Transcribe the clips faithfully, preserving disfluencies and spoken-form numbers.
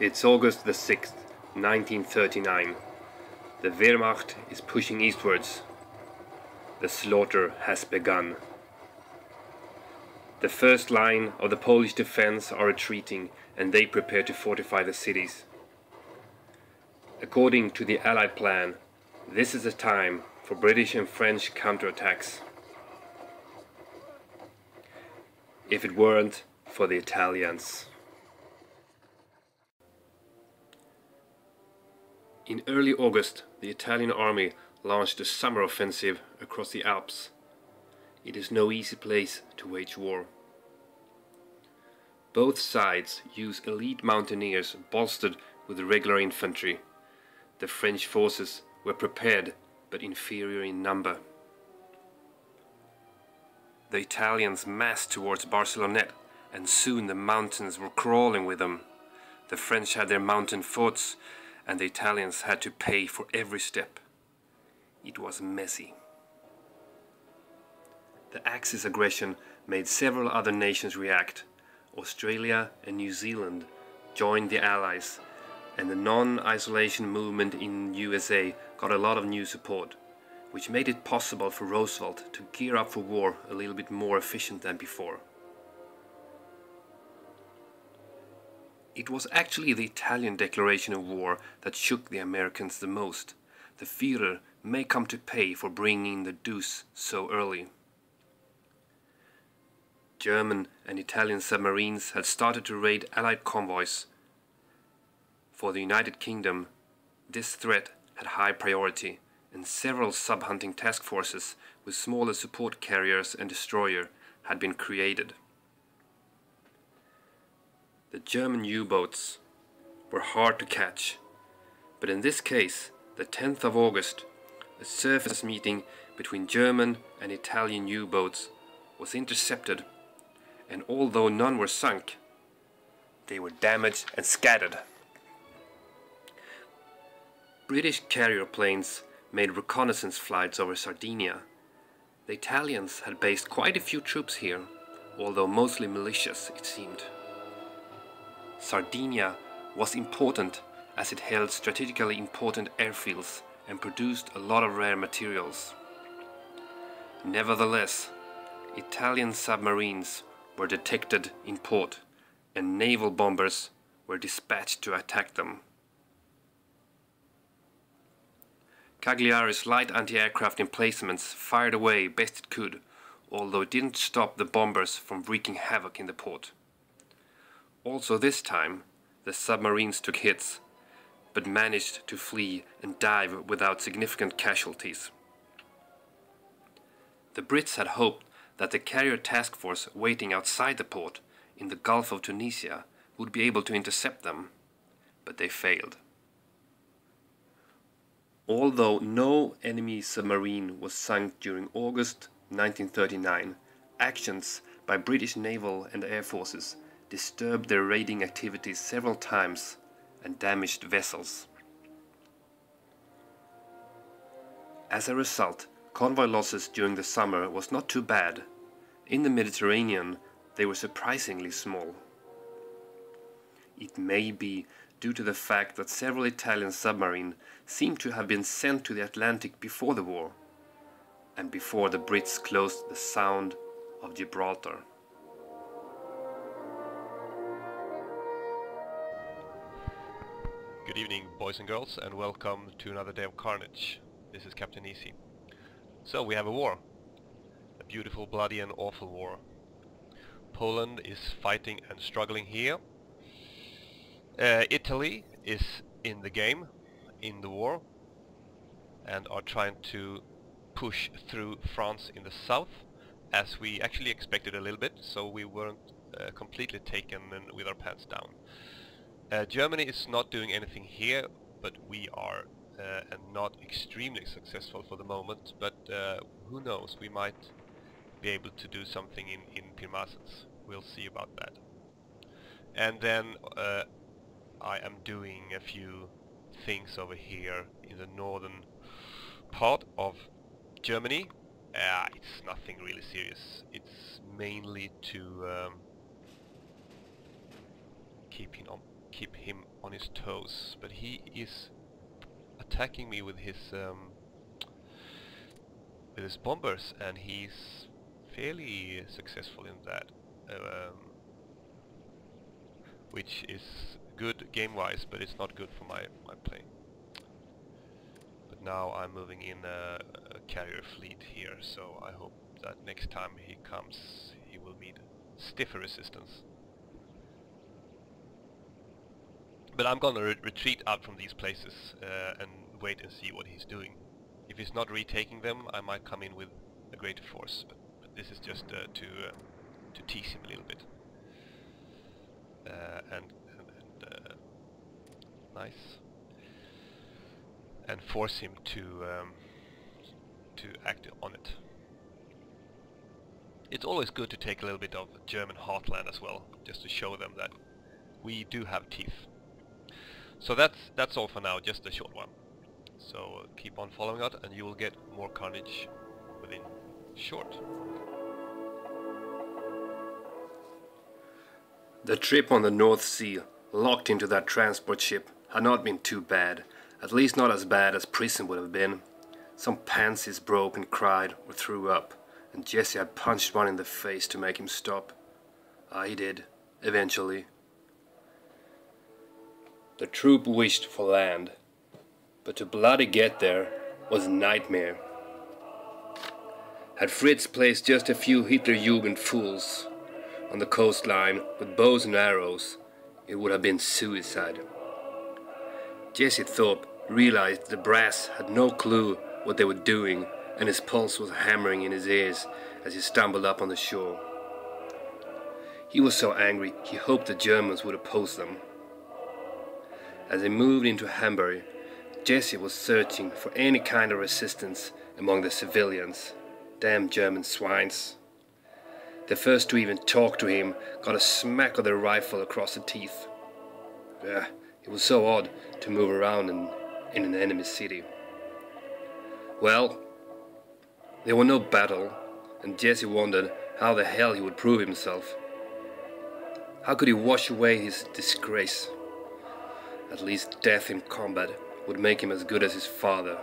It's August the sixth, nineteen thirty-nine. The Wehrmacht is pushing eastwards. The slaughter has begun. The first line of the Polish defense are retreating, and they prepare to fortify the cities. According to the Allied plan, this is a time for British and French counterattacks. If it weren't for the Italians. In early August, the Italian army launched a summer offensive across the Alps. It is no easy place to wage war. Both sides use elite mountaineers bolstered with regular infantry. The French forces were prepared but inferior in number. The Italians massed towards Barcelonnette, and soon the mountains were crawling with them. The French had their mountain forts, and the Italians had to pay for every step. It was messy. The Axis aggression made several other nations react. Australia and New Zealand joined the Allies, and the non-isolation movement in U S A got a lot of new support, which made it possible for Roosevelt to gear up for war a little bit more efficient than before. It was actually the Italian declaration of war that shook the Americans the most. The Führer may come to pay for bringing the deuce so early. German and Italian submarines had started to raid Allied convoys. For the United Kingdom, this threat had high priority, and several sub-hunting task forces with smaller support carriers and destroyer had been created. The German U-boats were hard to catch, but in this case, the tenth of August, a surface meeting between German and Italian U-boats was intercepted, and although none were sunk, they were damaged and scattered. British carrier planes made reconnaissance flights over Sardinia. The Italians had based quite a few troops here, although mostly militias, it seemed. Sardinia was important as it held strategically important airfields and produced a lot of rare materials. Nevertheless, Italian submarines were detected in port, and naval bombers were dispatched to attack them. Cagliari's light anti-aircraft emplacements fired away best it could, although it didn't stop the bombers from wreaking havoc in the port. Also this time, the submarines took hits, but managed to flee and dive without significant casualties. The Brits had hoped that the carrier task force waiting outside the port, in the Gulf of Tunisia, would be able to intercept them, but they failed. Although no enemy submarine was sunk during August nineteen thirty-nine, actions by British naval and air forces disturbed their raiding activities several times and damaged vessels. As a result, convoy losses during the summer was not too bad. In the Mediterranean, they were surprisingly small. It may be due to the fact that several Italian submarines seemed to have been sent to the Atlantic before the war, and before the Brits closed the Sound of Gibraltar. Good evening, boys and girls, and welcome to another day of carnage. This is Captain Easy. So we have a war. A beautiful, bloody and awful war. Poland is fighting and struggling here. Uh, Italy is in the game, in the war, and are trying to push through France in the south, as we actually expected a little bit, so we weren't uh, completely taken and with our pants down. Uh, Germany is not doing anything here, but we are uh, and not extremely successful for the moment, but uh, who knows, we might be able to do something in, in Pirmasens. We'll see about that. And then uh, I am doing a few things over here in the northern part of Germany. Uh, it's nothing really serious. It's mainly to um, keep it on keep him on his toes, but he is attacking me with his um, with his bombers, and he's fairly successful in that, um, which is good game-wise, but it's not good for my my play. But now I'm moving in a, a carrier fleet here, so I hope that next time he comes, he will meet stiffer resistance. But I'm gonna re retreat out from these places uh, and wait and see what he's doing. If he's not retaking them, I might come in with a greater force. But, but this is just uh, to uh, to tease him a little bit. Uh, and and, and uh, nice. And force him to um, to act on it. It's always good to take a little bit of German heartland as well, just to show them that we do have teeth. So that's that's all for now, just a short one. So keep on following us, and you will get more carnage within short. The trip on the North Sea, locked into that transport ship, had not been too bad. At least not as bad as prison would have been. Some pansies broke and cried or threw up, and Jesse had punched one in the face to make him stop. I did, eventually. The troop wished for land, but to bloody get there was a nightmare. Had Fritz placed just a few Hitlerjugend fools on the coastline with bows and arrows, it would have been suicide. Jesse Thorpe realized the brass had no clue what they were doing, and his pulse was hammering in his ears as he stumbled up on the shore. He was so angry he hoped the Germans would oppose them. As they moved into Hambury, Jesse was searching for any kind of resistance among the civilians. Damn German swines. The first to even talk to him got a smack of their rifle across the teeth. Ugh, it was so odd to move around in, in an enemy city. Well, there were no battle, and Jesse wondered how the hell he would prove himself. How could he wash away his disgrace? At least death in combat would make him as good as his father.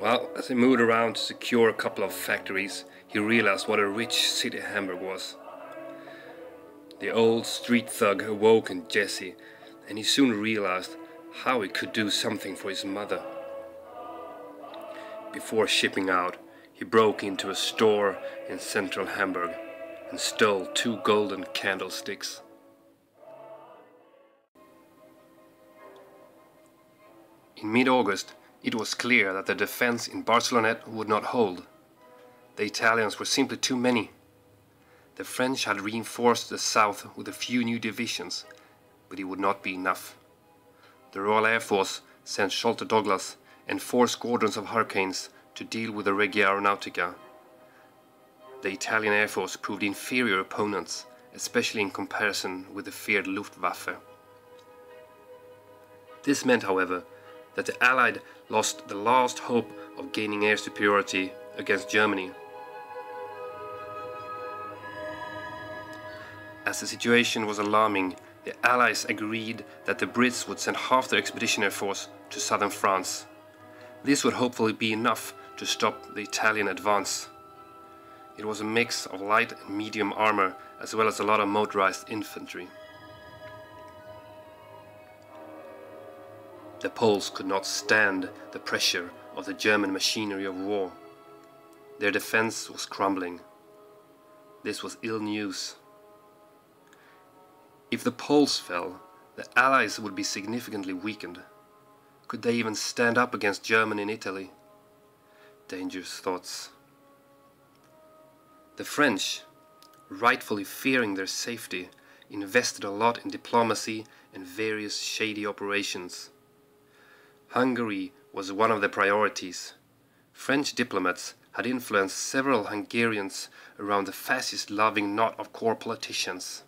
Well, as he moved around to secure a couple of factories, he realized what a rich city Hamburg was. The old street thug awoke in Jesse, and he soon realized how he could do something for his mother. Before shipping out, he broke into a store in central Hamburg and stole two golden candlesticks. In mid-August, it was clear that the defense in Barcelonnette would not hold. The Italians were simply too many. The French had reinforced the south with a few new divisions, but it would not be enough. The Royal Air Force sent Scholte Douglas and four squadrons of Hurricanes to deal with the Regia Aeronautica. The Italian Air Force proved inferior opponents, especially in comparison with the feared Luftwaffe. This meant, however, that the Allied lost the last hope of gaining air superiority against Germany. As the situation was alarming, the Allies agreed that the Brits would send half their expeditionary force to southern France. This would hopefully be enough to stop the Italian advance. It was a mix of light and medium armor, as well as a lot of motorized infantry. The Poles could not stand the pressure of the German machinery of war. Their defense was crumbling. This was ill news. If the Poles fell, the Allies would be significantly weakened. Could they even stand up against Germany and Italy? Dangerous thoughts. The French, rightfully fearing their safety, invested a lot in diplomacy and various shady operations. Hungary was one of the priorities. French diplomats had influenced several Hungarians around the fascist-loving knot of core politicians.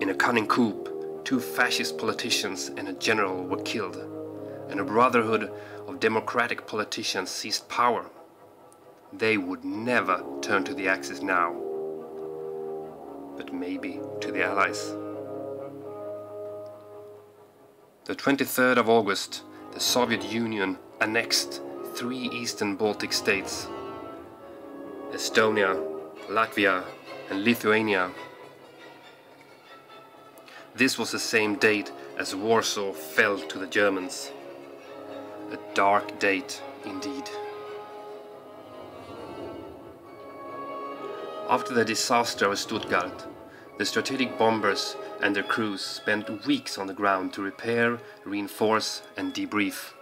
In a cunning coup, two fascist politicians and a general were killed, and a brotherhood of democratic politicians seized power. They would never turn to the Axis now. but maybe to the Allies. The twenty-third of August, the Soviet Union annexed three eastern Baltic states, Estonia, Latvia and Lithuania. This was the same date as Warsaw fell to the Germans. A dark date indeed. After the disaster of Stuttgart, the strategic bombers and their crews spent weeks on the ground to repair, reinforce and debrief.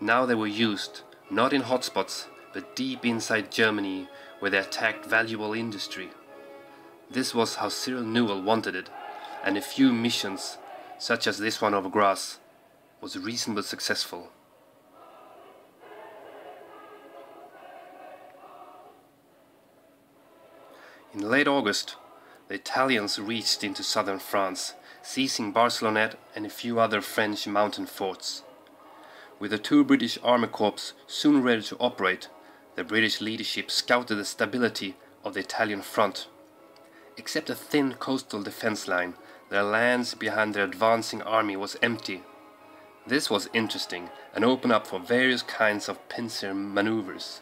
Now they were used, not in hotspots, but deep inside Germany, where they attacked valuable industry. This was how Cyril Newell wanted it, and a few missions, such as this one over Graz, was reasonably successful. In late August, the Italians reached into southern France, seizing Barcelonnette and a few other French mountain forts. With the two British army corps soon ready to operate, the British leadership scouted the stability of the Italian front. Except a thin coastal defense line, the lands behind their advancing army was empty. This was interesting and opened up for various kinds of pincer maneuvers.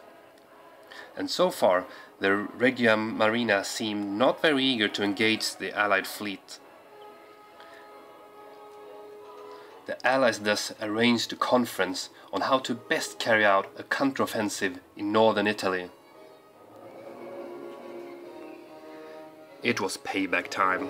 And so far, the Regia Marina seemed not very eager to engage the Allied fleet. The Allies thus arranged a conference on how to best carry out a counteroffensive in northern Italy. It was payback time.